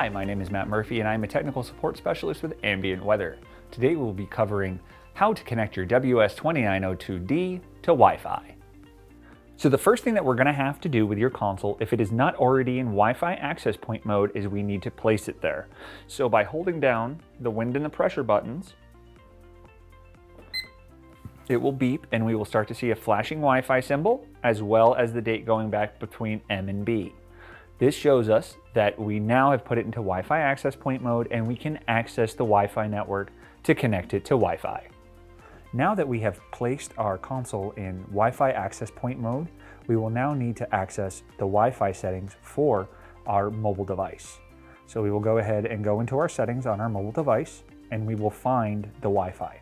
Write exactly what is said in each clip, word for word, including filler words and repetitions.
Hi, my name is Matt Murphy and I'm a technical support specialist with Ambient Weather. Today we'll be covering how to connect your W S twenty-nine oh two D to Wi-Fi. So the first thing that we're going to have to do with your console, if it is not already in Wi-Fi access point mode, is we need to place it there. So by holding down the wind and the pressure buttons, it will beep and we will start to see a flashing Wi-Fi symbol as well as the date going back between M and B. This shows us that we now have put it into Wi-Fi access point mode and we can access the Wi-Fi network to connect it to Wi-Fi. Now that we have placed our console in Wi-Fi access point mode, we will now need to access the Wi-Fi settings for our mobile device. So we will go ahead and go into our settings on our mobile device and we will find the Wi-Fi.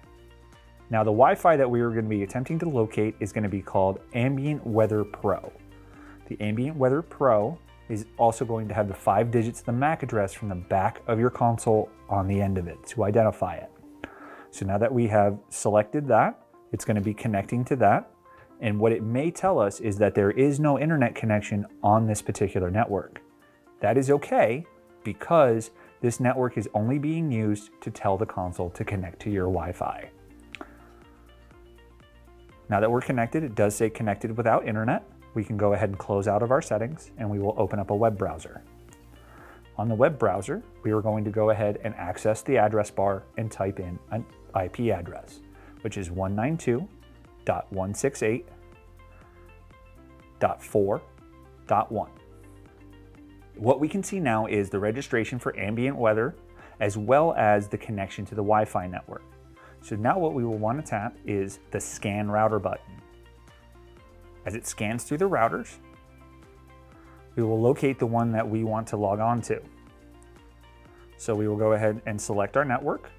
Now the Wi-Fi that we are going to be attempting to locate is going to be called Ambient Weather Pro. The Ambient Weather Pro is also going to have the five digits of the M A C address from the back of your console on the end of it to identify it. So now that we have selected that, it's going to be connecting to that. And what it may tell us is that there is no internet connection on this particular network. That is okay because this network is only being used to tell the console to connect to your Wi-Fi. Now that we're connected, it does say connected without internet. We can go ahead and close out of our settings and we will open up a web browser. On the web browser, we are going to go ahead and access the address bar and type in an I P address, which is one ninety-two dot one sixty-eight dot four dot one. What we can see now is the registration for Ambient Weather, as well as the connection to the Wi-Fi network. So now what we will want to tap is the Scan Router button. As it scans through the routers, we will locate the one that we want to log on to. So we will go ahead and select our network,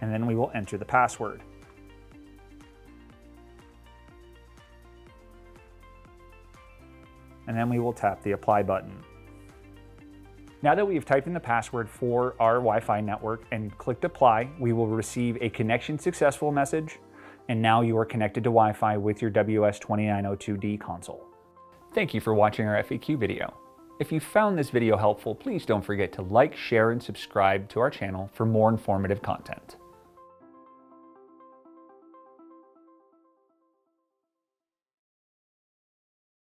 and then we will enter the password. And then we will tap the apply button. Now that we've typed in the password for our Wi-Fi network and clicked apply, we will receive a connection successful message. And now you are connected to Wi-Fi with your W S twenty-nine oh two D console. Thank you for watching our F A Q video. If you found this video helpful, please don't forget to like, share, and subscribe to our channel for more informative content.